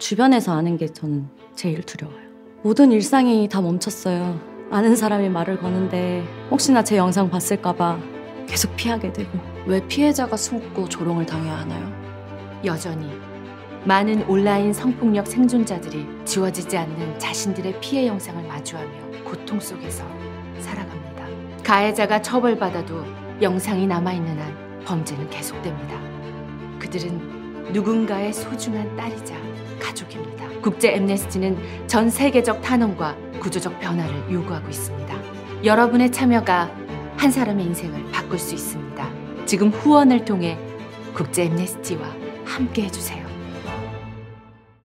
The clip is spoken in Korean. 주변에서 아는 게 저는 제일 두려워요. 모든 일상이 다 멈췄어요. 아는 사람이 말을 거는데 혹시나 제 영상 봤을까 봐 계속 피하게 되고. 왜 피해자가 숨고 조롱을 당해야 하나요? 여전히 많은 온라인 성폭력 생존자들이 지워지지 않는 자신들의 피해 영상을 마주하며 고통 속에서 살아갑니다. 가해자가 처벌받아도 영상이 남아있는 한 범죄는 계속됩니다. 그들은 누군가의 소중한 딸이자 가족입니다. 국제 앰네스티는 전 세계적 탄원과 구조적 변화를 요구하고 있습니다. 여러분의 참여가 한 사람의 인생을 바꿀 수 있습니다. 지금 후원을 통해 국제 앰네스티와 함께 해주세요.